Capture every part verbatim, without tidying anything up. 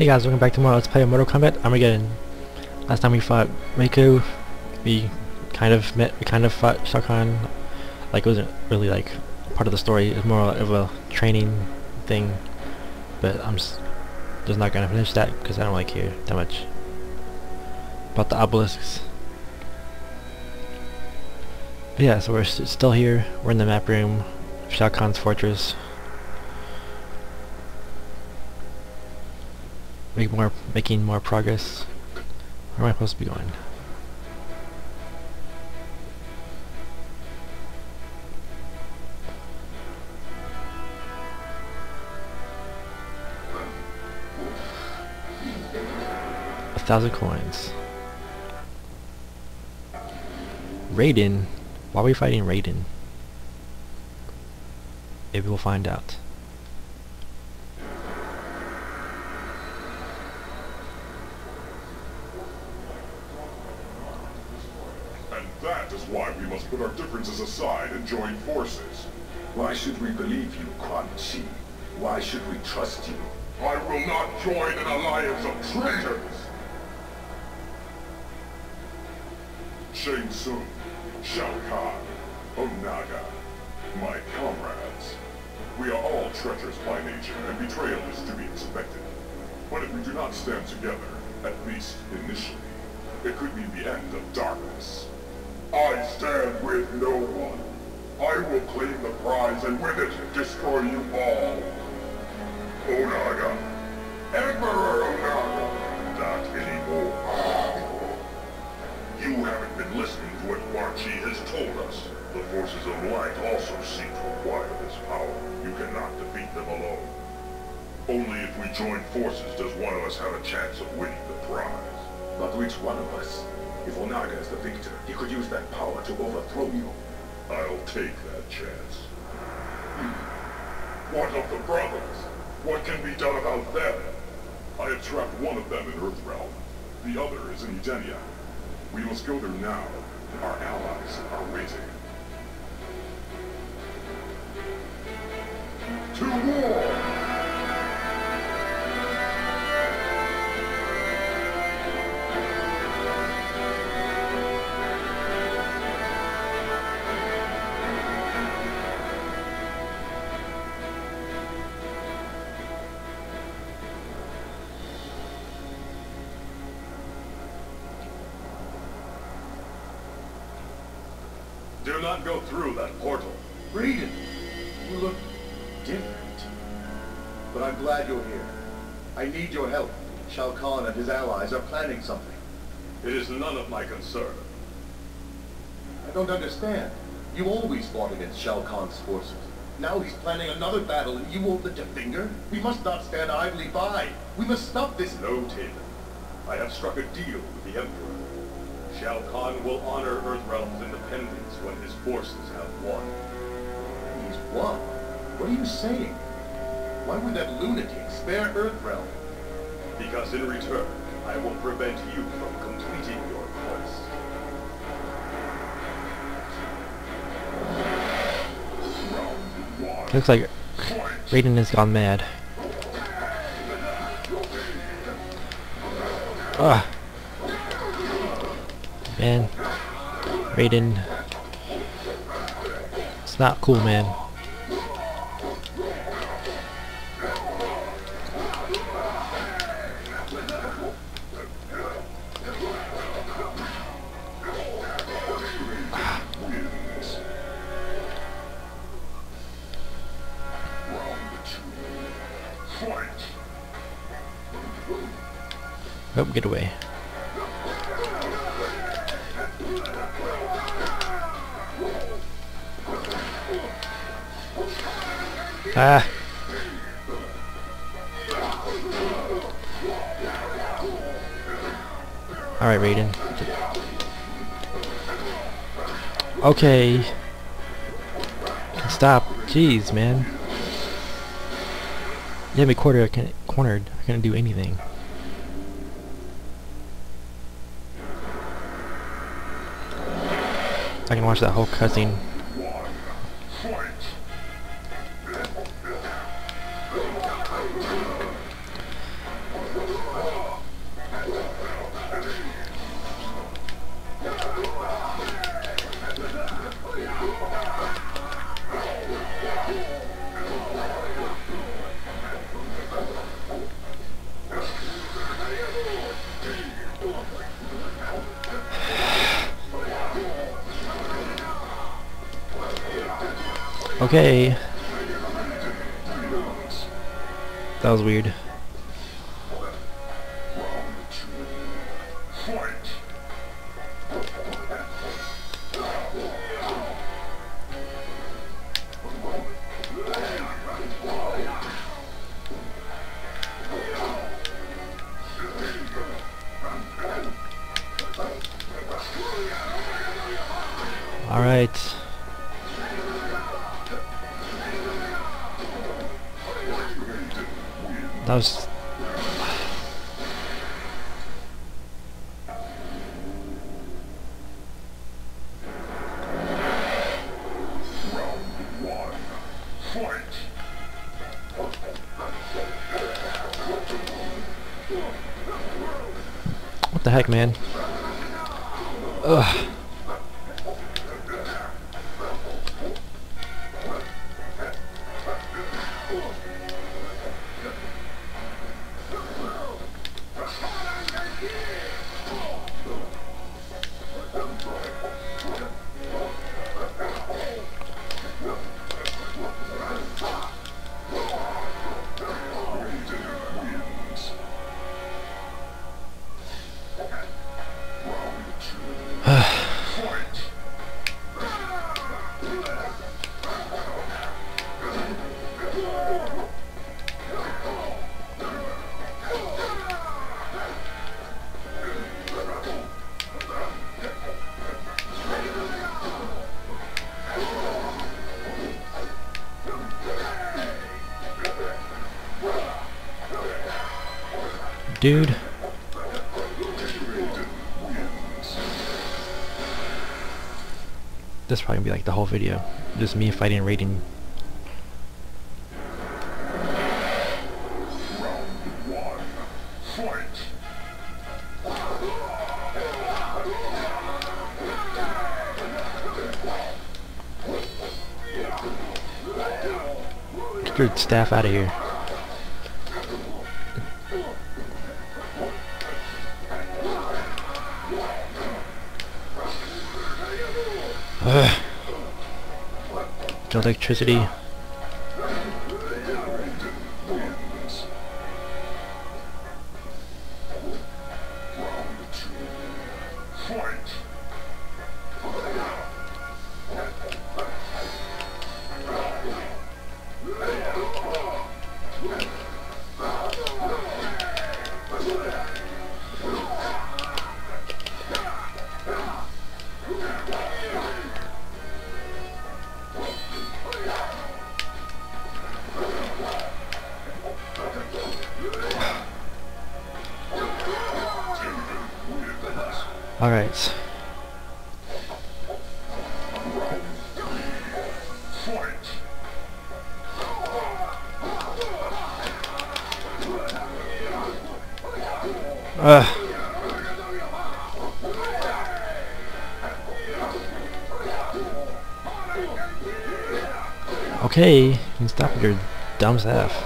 Hey guys, welcome back to more Let's Play Mortal Kombat Armageddon. Last time we fought Reku, we kind of met, we kind of fought Shao Kahn. Like, it wasn't really like part of the story, it was more of a training thing. But I'm just, just not gonna finish that because I don't really care that much about the obelisks. But yeah, so we're st still here, we're in the map room of Shao Kahn's fortress. Make more, making more progress. Where am I supposed to be going? A thousand coins. Raiden? Why are we fighting Raiden? Maybe we'll find out. Put our differences aside and join forces. Why should we believe you, Quan Chi? Why should we trust you? I will not join an alliance of traitors! Shang Tsung, Shao Kahn, Onaga, my comrades. We are all treacherous by nature, and betrayal is to be expected. But if we do not stand together, at least initially, it could be the end of darkness. I stand with no one. I will claim the prize and with it destroy you all. Onaga, Emperor Onaga, that evil arm. You haven't been listening to what Quan Chi has told us. The forces of light also seek to acquire this power. You cannot defeat them alone. Only if we join forces does one of us have a chance of winning the prize. But which one of us? If Onaga is the victor, he could use that power to overthrow you. I'll take that chance. What of the brothers? What can be done about them? I have trapped one of them in Earthrealm. The other is in Edenia. We must go there now. Our allies are waiting. To war! Do not go through that portal. Raiden, you look different. But I'm glad you're here. I need your help. Shao Kahn and his allies are planning something. It is none of my concern. I don't understand. You always fought against Shao Kahn's forces. Now he's planning another battle and you won't lift a finger? We must not stand idly by. We must stop this. No, Taylor. I have struck a deal with the Emperor. Shao Kahn will honor Earthrealm's independence when his forces have won. He's won? What are you saying? Why would that lunatic spare Earthrealm? Because in return, I will prevent you from completing your quest. It looks like Raiden has gone mad. Ah. Man, Raiden, it's not cool, man. Oh, get away. Ah. All right, Raiden. Okay. Stop. Jeez, man. You had me quarter, I can't, cornered. I couldn't do anything. I can watch that whole cutscene. Okay. That was weird. Alright. That was... What the heck, man? Ugh. Dude. This probably gonna be like the whole video. Just me fighting Raiden. Get your staff out of here. Electricity. Alright. Ugh. Okay, you can stop with your dumb staff.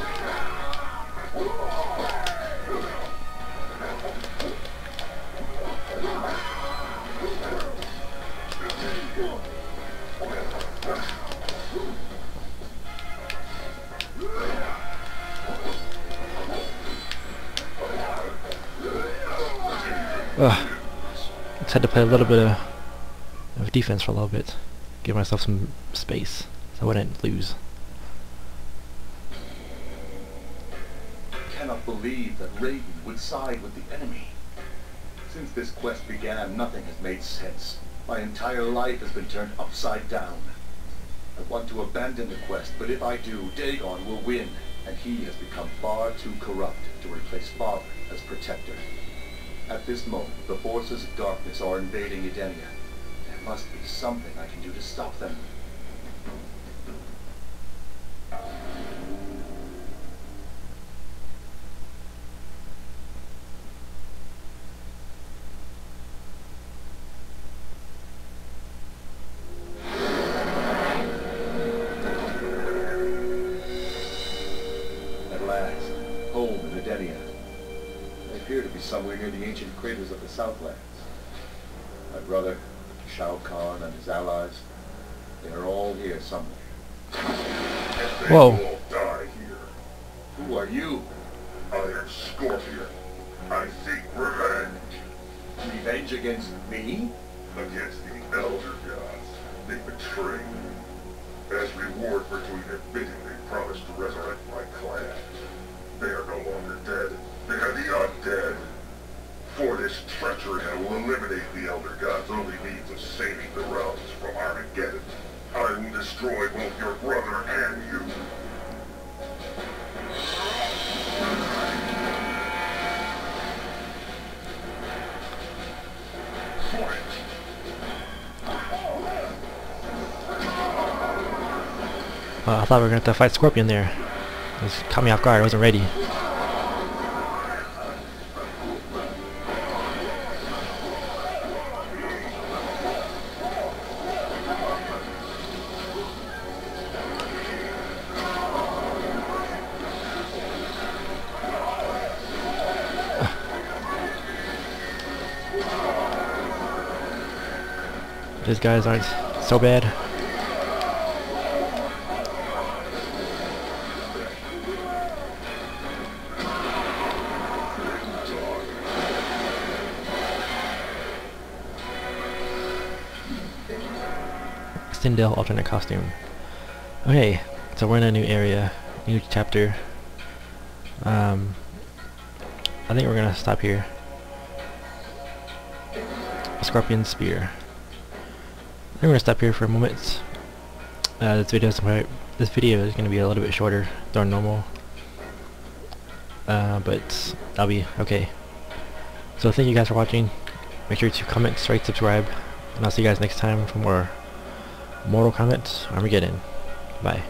Ugh. Just had to play a little bit of, of defense for a little bit. Give myself some space so I wouldn't lose. I cannot believe that Raiden would side with the enemy. Since this quest began, nothing has made sense. My entire life has been turned upside down. I want to abandon the quest, but if I do, Dagon will win, and he has become far too corrupt to replace Father as protector. At this moment, the forces of darkness are invading Edenia. There must be something I can do to stop them. At last, home in Edenia. They appear to be somewhere near the ancient craters of the Southlands. My brother, Shao Kahn, and his allies, they are all here somewhere. Whoa. Die here. Who are you? I am Scorpion. I seek revenge. Revenge against me? Against the Elder Gods. They betrayed me. As reward for doing their bidding, they promised to resurrect my clan. They are no longer dead. They are the undead. For this treachery, I will eliminate the Elder Gods' only means of saving the realms from Armageddon. I will destroy both your brother and you. Uh, I thought we were going to have to fight Scorpion there. It was caught me off guard. I wasn't ready. These guys aren't so bad. Sindel alternate costume. Okay, so we're in a new area, new chapter. Um, I think we're gonna stop here. Scorpion spear. We're gonna stop here for a moment. Uh, this video is probably, this video is gonna be a little bit shorter than normal, uh, but that'll be okay. So thank you guys for watching. Make sure to comment, rate, subscribe, and I'll see you guys next time for more Mortal Kombat Armageddon. Bye.